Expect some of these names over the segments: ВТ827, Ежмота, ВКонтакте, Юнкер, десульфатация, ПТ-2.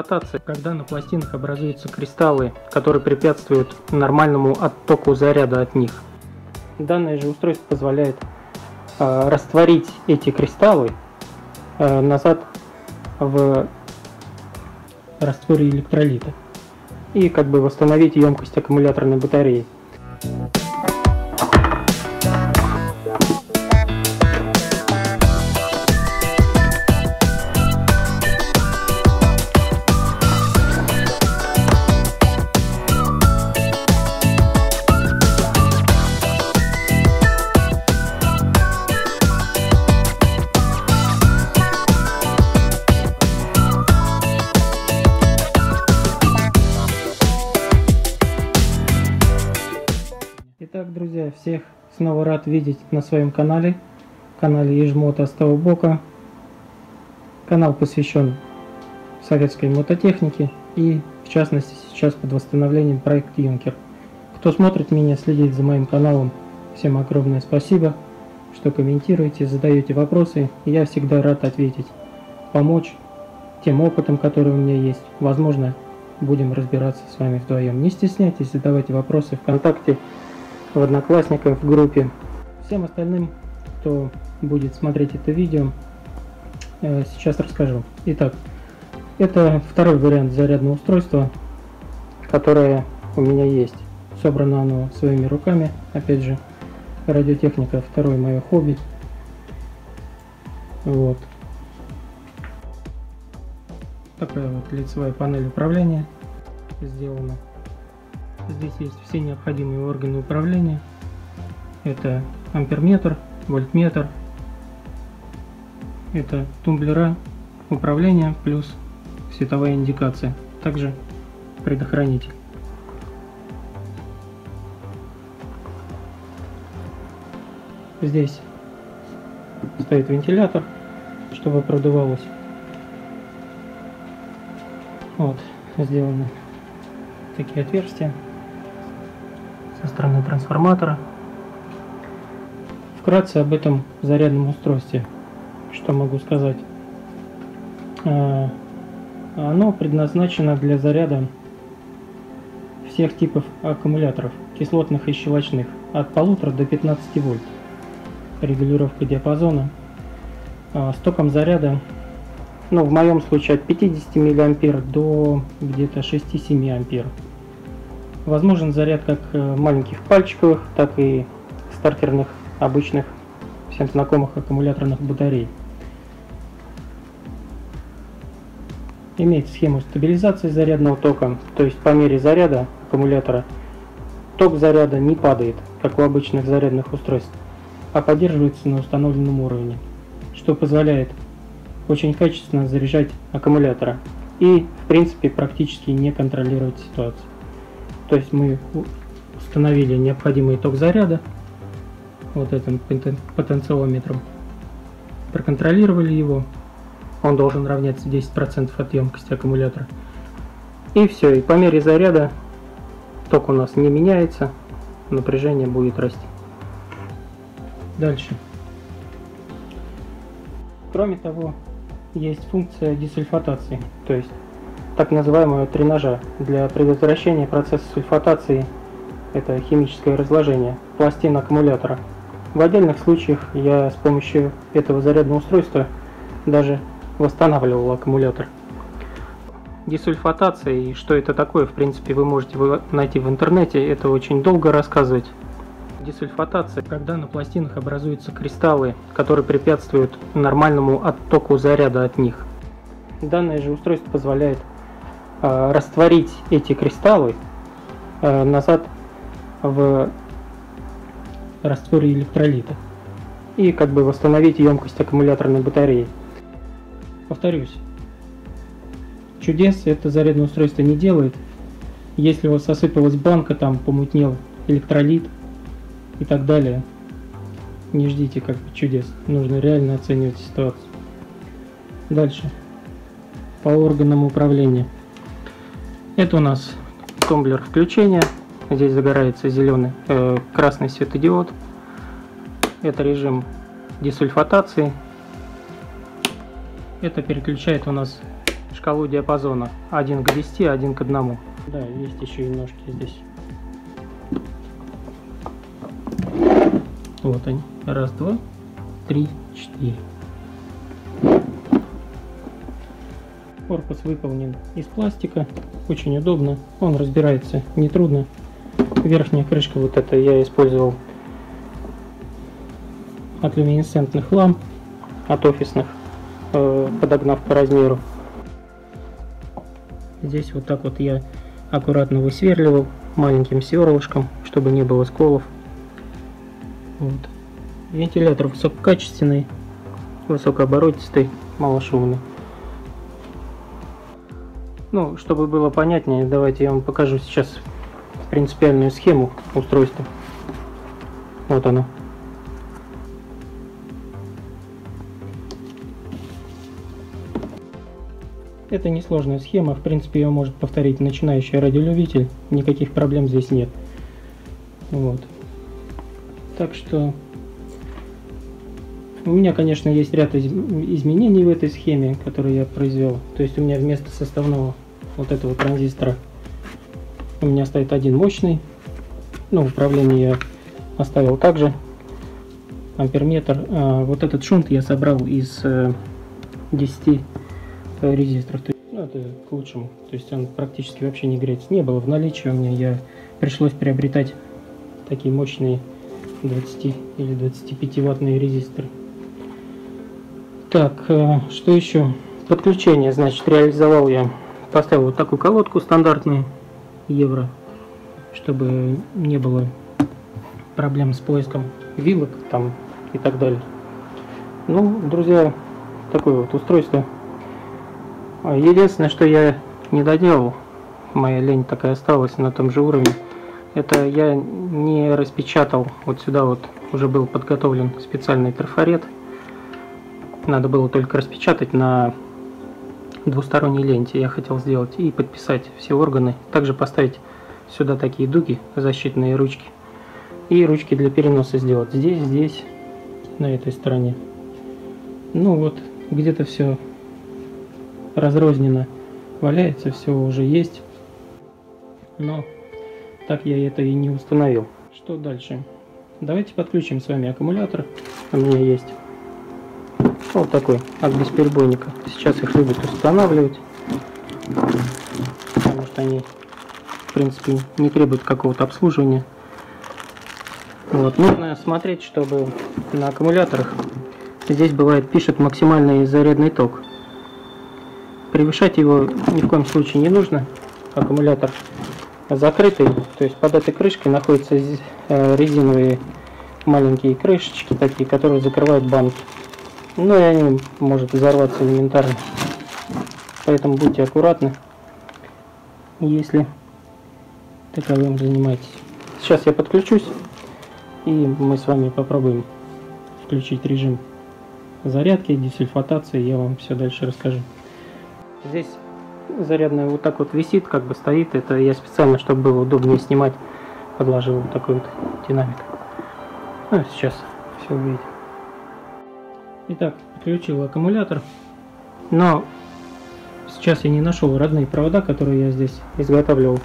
кататься, когда на пластинах образуются кристаллы, которые препятствуют нормальному оттоку заряда от них. Данное же устройство позволяет растворить эти кристаллы назад в растворе электролита и как бы восстановить емкость аккумуляторной батареи. Итак, друзья, всех снова рад видеть на своем канале, Ежмота с того бока. Канал посвящен советской мототехнике и, в частности, сейчас под восстановлением проект Юнкер. Кто смотрит меня, следит за моим каналом, всем огромное спасибо, что комментируете, задаете вопросы. Я всегда рад ответить, помочь тем опытом, который у меня есть. Возможно, будем разбираться с вами вдвоем. Не стесняйтесь, задавайте вопросы ВКонтакте, в Одноклассниках, в группе. Всем остальным, кто будет смотреть это видео, сейчас расскажу. Итак, это второй вариант зарядного устройства, которое у меня есть. Собрано оно своими руками. Опять же, радиотехника — второе мое хобби. Вот. Такая вот лицевая панель управления сделана. Здесь есть все необходимые органы управления. Это амперметр, вольтметр, это тумблера управления плюс световая индикация, также предохранитель. Здесь стоит вентилятор, чтобы продувалось. Вот, сделаны такие отверстия со стороны трансформатора. Вкратце об этом зарядном устройстве что могу сказать. Оно предназначено для заряда всех типов аккумуляторов, кислотных и щелочных, от 1,5 до 15 вольт. Регулировка диапазона с током заряда, ну, в моем случае, от 50 миллиампер до где-то 6-7 ампер. Возможен заряд как маленьких пальчиковых, так и стартерных, обычных, всем знакомых аккумуляторных батарей. Имеет схему стабилизации зарядного тока, то есть по мере заряда аккумулятора ток заряда не падает, как у обычных зарядных устройств, а поддерживается на установленном уровне, что позволяет очень качественно заряжать аккумулятора и, в принципе, практически не контролировать ситуацию. То есть мы установили необходимый ток заряда вот этим потенциометром, проконтролировали его, он должен равняться 10% от емкости аккумулятора, и все, и по мере заряда ток у нас не меняется, напряжение будет расти. Дальше. Кроме того, есть функция десульфатации, то есть так называемого тренажа для предотвращения процесса сульфатации, это химическое разложение пластин аккумулятора. В отдельных случаях я с помощью этого зарядного устройства даже восстанавливал аккумулятор. Десульфатация и что это такое, в принципе, вы можете найти в интернете, это очень долго рассказывать. Десульфатация, когда на пластинах образуются кристаллы, которые препятствуют нормальному оттоку заряда от них. Данное же устройство позволяет растворить эти кристаллы назад в растворе электролита и как бы восстановить емкость аккумуляторной батареи. Повторюсь, чудес это зарядное устройство не делает. Если у вас осыпалась банка, там помутнел электролит и так далее, не ждите как бы чудес, нужно реально оценивать ситуацию. Дальше, по органам управления. Это у нас тумблер включения. Здесь загорается зеленый, красный светодиод. Это режим десульфатации. Это переключает у нас шкалу диапазона 1 к 10, 1 к 1. Да, есть еще и ножки здесь. Вот они. Раз, два, три, четыре. Корпус выполнен из пластика. Очень удобно. Он разбирается нетрудно. Верхняя крышка, вот эта, я использовал от люминесцентных ламп, от офисных, подогнав по размеру. Здесь вот так вот я аккуратно высверливал маленьким сверлышком, чтобы не было сколов. Вот. Вентилятор высококачественный, высокооборотистый, малошумный. Ну, чтобы было понятнее, давайте я вам покажу сейчас принципиальную схему устройства. Вот она. Это несложная схема, в принципе, ее может повторить начинающий радиолюбитель, никаких проблем здесь нет. Вот. Так что у меня, конечно, есть ряд изменений в этой схеме, которые я произвел. То есть у меня вместо составного вот этого транзистора у меня стоит один мощный. Ну, управление я оставил также. Амперметр. А вот этот шунт я собрал из 10 резисторов. Ну, это к лучшему. То есть он практически вообще не греется. Не было в наличии у меня. Пришлось приобретать такие мощные 20 или 25 ваттные резисторы. Так, что еще? Подключение, значит, реализовал я. Поставил вот такую колодку стандартную, евро, чтобы не было проблем с поиском вилок там и так далее. Ну, друзья, такое вот устройство. Единственное, что я не доделал, моя лень такая осталась на том же уровне, это я не распечатал, вот сюда вот уже был подготовлен специальный трафарет, надо было только распечатать на двусторонней ленте, я хотел сделать, и подписать все органы, также поставить сюда такие дуги, защитные ручки, и ручки для переноса сделать здесь, здесь, на этой стороне. Ну вот, где-то все разрозненно валяется, все уже есть, но так я это и не установил. Что дальше? Давайте подключим с вами аккумулятор. У меня есть вот такой от бесперебойника. Сейчас их любят устанавливать, потому что они, в принципе, не требуют какого-то обслуживания. Вот. Нужно смотреть, чтобы на аккумуляторах здесь бывает пишет максимальный зарядный ток. Превышать его ни в коем случае не нужно. Аккумулятор закрытый, то есть под этой крышкой находятся резиновые маленькие крышечки такие, которые закрывают банки. Ну и они может взорваться элементарно, поэтому будьте аккуратны, если таковым занимаетесь. Сейчас я подключусь, и мы с вами попробуем включить режим зарядки, десульфатации, я вам все дальше расскажу. Здесь зарядная вот так вот висит, как бы стоит. Это я специально, чтобы было удобнее снимать, подложил вот такой вот динамик. Ну, сейчас все увидите. Итак, подключил аккумулятор. Но сейчас я не нашел родные провода, которые я здесь изготавливал.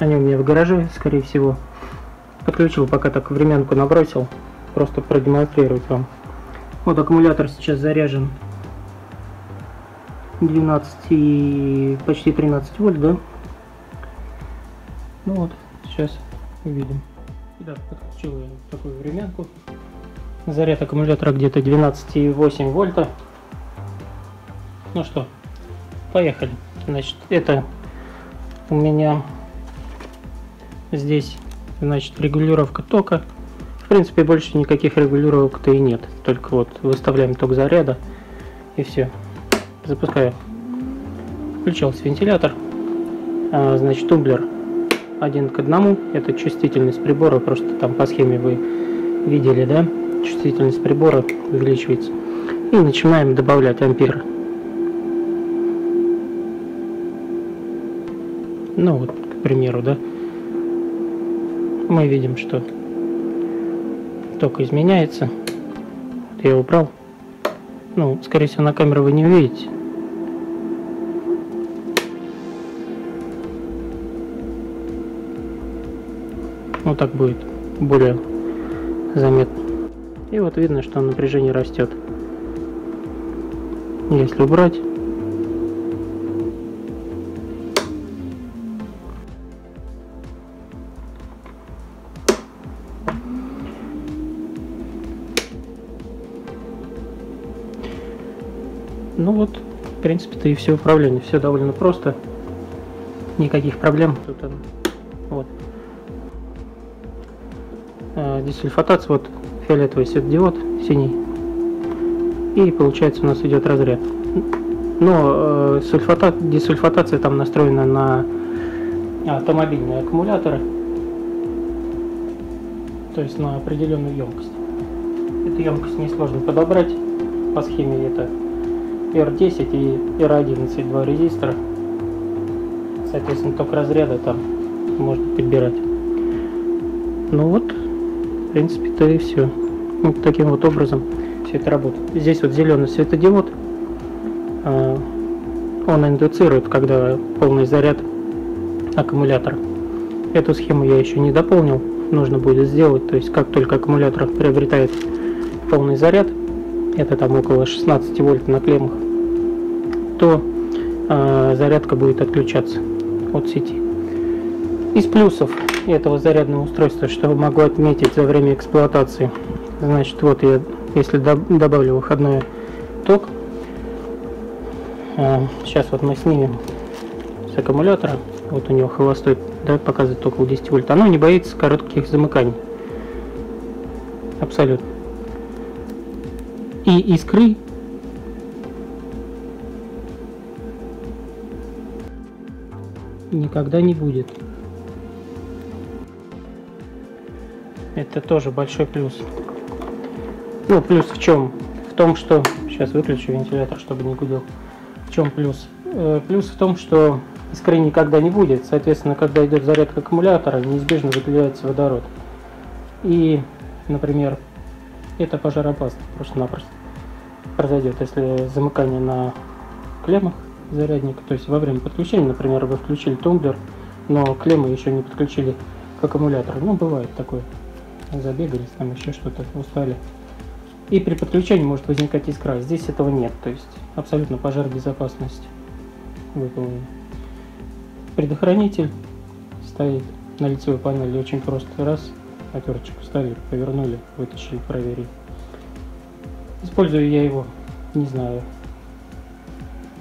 Они у меня в гараже, скорее всего. Подключил, пока так времянку набросил. Просто продемонстрировать вам. Вот аккумулятор сейчас заряжен. 12 и почти 13 вольт, да? Ну вот, сейчас увидим. Итак, подключил я такую времянку. Заряд аккумулятора где-то 12,8 вольта. Ну что, поехали. Значит, это у меня здесь, значит, регулировка тока. В принципе, больше никаких регулировок-то и нет. Только вот выставляем ток заряда и все. Запускаю. Включился вентилятор. Значит, тумблер 1 к 1. Это чувствительность прибора. Просто там по схеме вы видели, да? Чувствительность прибора увеличивается. И начинаем добавлять амперы. Ну вот, к примеру, да? Мы видим, что ток изменяется. Я убрал. Ну, скорее всего, на камеру вы не увидите. Вот так будет более заметно. И вот видно, что напряжение растет. Если убрать. Ну вот, в принципе-то и все управление. Все довольно просто. Никаких проблем. Тут он, вот. Десульфатация, вот фиолетовый светодиод, синий. И получается у нас идет разряд. Но десульфатация там настроена на автомобильные аккумуляторы. То есть на определенную емкость. Эту емкость несложно подобрать. По схеме это R10 и R11, два резистора. Соответственно, только разряда там можно подбирать. Ну вот, в принципе-то и все. Вот таким вот образом все это работает. Здесь вот зеленый светодиод. Он индуцирует, когда полный заряд аккумулятора. Эту схему я еще не дополнил. Нужно будет сделать. То есть, как только аккумулятор приобретает полный заряд, это там около 16 вольт на клеммах, то зарядка будет отключаться от сети. Из плюсов этого зарядного устройства, что могу отметить за время эксплуатации, значит, вот я, если добавлю выходной ток, сейчас вот мы снимем с аккумулятора, вот у него холостой, да, показывает около 10 вольт, оно не боится коротких замыканий, абсолютно. И искры. Никогда не будет. Это тоже большой плюс. Ну, плюс в чем? В том, что... Сейчас выключу вентилятор, чтобы не гудел. В чем плюс? Плюс в том, что искры никогда не будет. Соответственно, когда идет зарядка аккумулятора, неизбежно выделяется водород. И, например, это пожароопасно просто-напросто произойдет, если замыкание на клеммах зарядника, то есть во время подключения, например, вы включили тумблер, но клеммы еще не подключили к аккумулятору. Ну, бывает такое. Забегались, там еще что-то, устали. И при подключении может возникать искра. Здесь этого нет, то есть абсолютно пожаробезопасность выполнена. Предохранитель стоит на лицевой панели очень просто. Раз, отверточку вставили, повернули, вытащили, проверили. Использую я его, не знаю,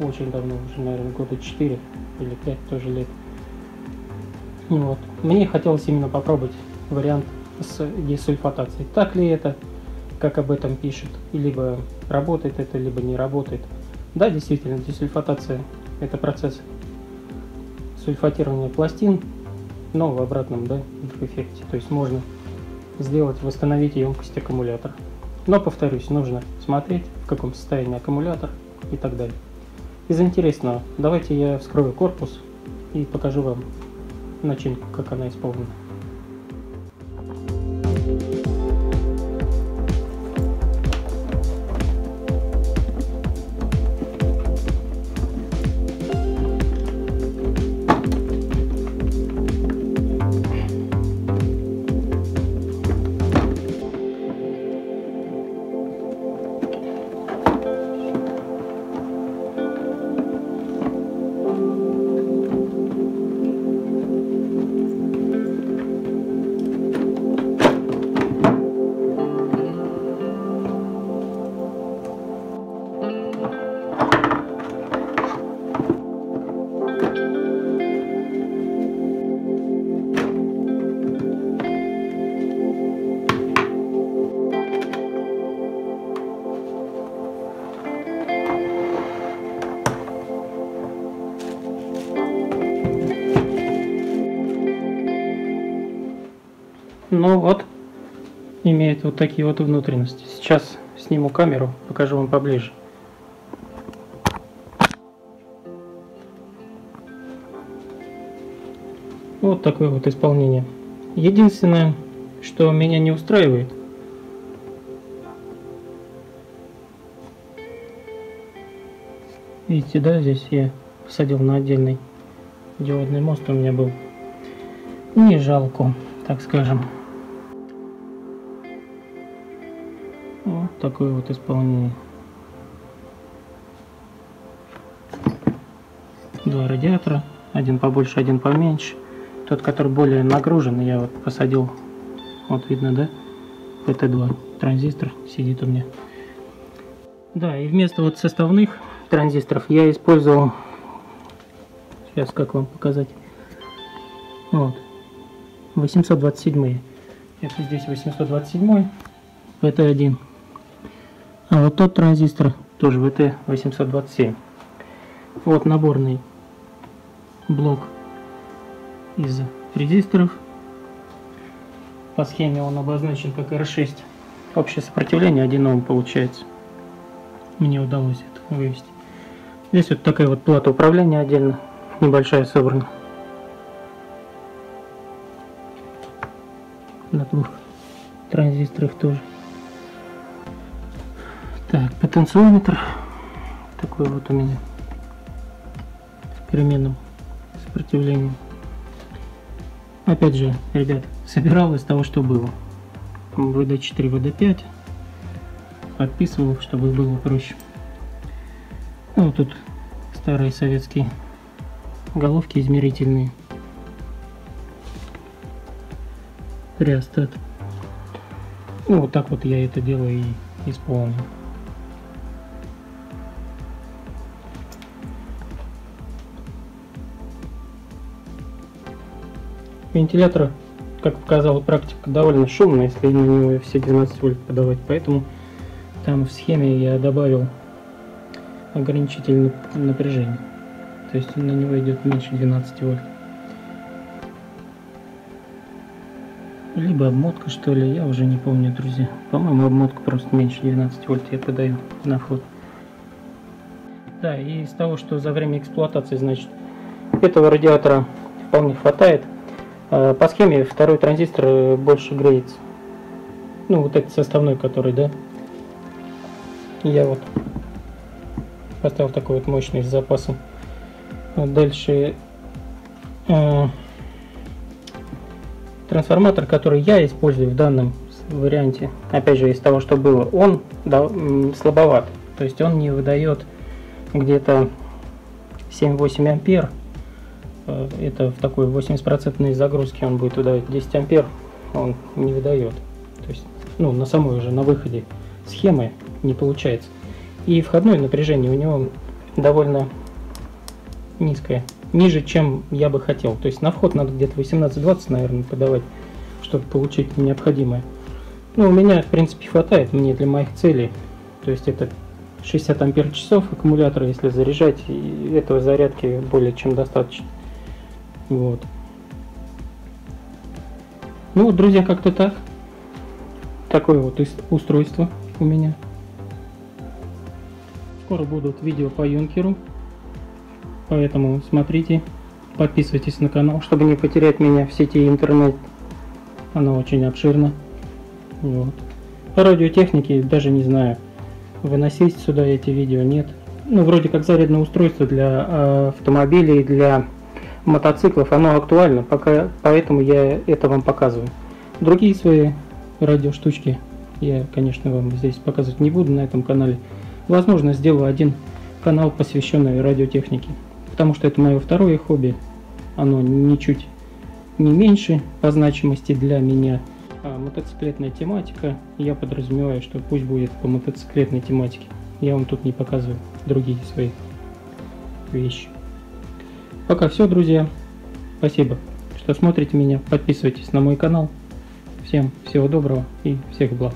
очень давно, уже, наверное, года 4 или 5 тоже лет. Вот. Мне хотелось именно попробовать вариант с десульфатацией. Так ли это, как об этом пишут, либо работает это, либо не работает. Да, действительно, десульфатация – это процесс сульфатирования пластин, но в обратном, да, в эффекте. То есть можно сделать, восстановить емкость аккумулятора. Но, повторюсь, нужно смотреть, в каком состоянии аккумулятор и так далее. Из интересного, давайте я вскрою корпус и покажу вам начинку, как она исполнена. Ну вот, имеет вот такие вот внутренности. Сейчас сниму камеру, покажу вам поближе. Вот такое вот исполнение. Единственное, что меня не устраивает, видите, да, здесь я посадил на отдельный диодный мост, у меня был. Не жалко. так скажем. Вот такое вот исполнение. Два радиатора, один побольше, один поменьше. Тот, который более нагружен, я вот посадил, вот видно, да, ПТ-2 транзистор сидит у меня. Да, и вместо вот составных транзисторов я использовал, сейчас как вам показать, вот 827. Это здесь 827 ВТ1, а вот тот транзистор тоже ВТ827. Вот наборный блок из резисторов. По схеме он обозначен как R6. Общее сопротивление 1 Ом получается. Мне удалось это вывести. Здесь вот такая вот плата управления отдельно, небольшая, собрана. На двух транзисторах тоже. Так, потенциометр. Такой вот у меня. С переменным сопротивлением. Опять же, ребят, собирал из того, что было. ВД4, ВД5. Подписывал, чтобы было проще. Ну, тут старые советские головки измерительные. Реостат. Ну, вот так вот я это дело и исполнил. Вентилятор, как показала практика, довольно шумный, если на него все 12 вольт подавать, поэтому там в схеме я добавил ограничитель напряжения, то есть на него идет меньше 12 вольт. Либо обмотка, что ли, я уже не помню, друзья. По-моему, обмотка просто меньше 12 вольт я подаю на вход. Да, и из того, что за время эксплуатации, значит, этого радиатора вполне хватает. По схеме второй транзистор больше греется. Ну, вот этот составной, который, да. Я вот поставил такой вот мощный с запасом. Дальше трансформатор, который я использую в данном варианте, опять же, из того, что было, он слабоват. То есть он не выдает где-то 7-8 ампер. Это в такой 80% загрузке он будет выдавать, 10 ампер он не выдает. То есть, ну, на самой уже на выходе схемы не получается. И входное напряжение у него довольно низкое, ниже, чем я бы хотел. То есть на вход надо где-то 18-20, наверное, подавать, чтобы получить необходимое. Ну, у меня, в принципе, хватает, мне для моих целей. То есть это 60 ампер-часов аккумулятора, если заряжать, и этого зарядки более чем достаточно. Вот. Ну вот, друзья, как-то так. Такое вот устройство у меня. Скоро будут видео по Юнкеру, поэтому смотрите, подписывайтесь на канал, чтобы не потерять меня в сети интернет. Она очень обширна. Вот. По радиотехнике даже не знаю, выносить сюда эти видео, нет. Ну, вроде как зарядное устройство для автомобилей, для мотоциклов, оно актуально, пока, поэтому я это вам показываю. Другие свои радиоштучки я, конечно, вам здесь показывать не буду на этом канале. Возможно, сделаю один канал, посвященный радиотехнике, потому что это мое второе хобби, оно ничуть не меньше по значимости для меня. А мотоциклетная тематика, я подразумеваю, что пусть будет по мотоциклетной тематике. Я вам тут не показываю другие свои вещи. Пока все, друзья. Спасибо, что смотрите меня. Подписывайтесь на мой канал. Всем всего доброго и всех благ.